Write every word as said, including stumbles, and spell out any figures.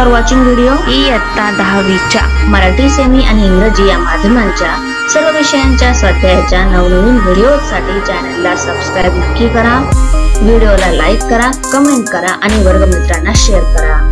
for watching video ही इयत्ता दहावी च्या मराठी सेमी आणि इंग्रजी या माध्यमांच्या सर्व विषयांच्या स्वाध्यायाच्या नवनवीन व्हिडिओसाठी चॅनलला सबस्क्राइब नक्की करा, व्हिडिओला लाईक करा, कमेंट करा आणि वर्गमित्रांना शेअर करा।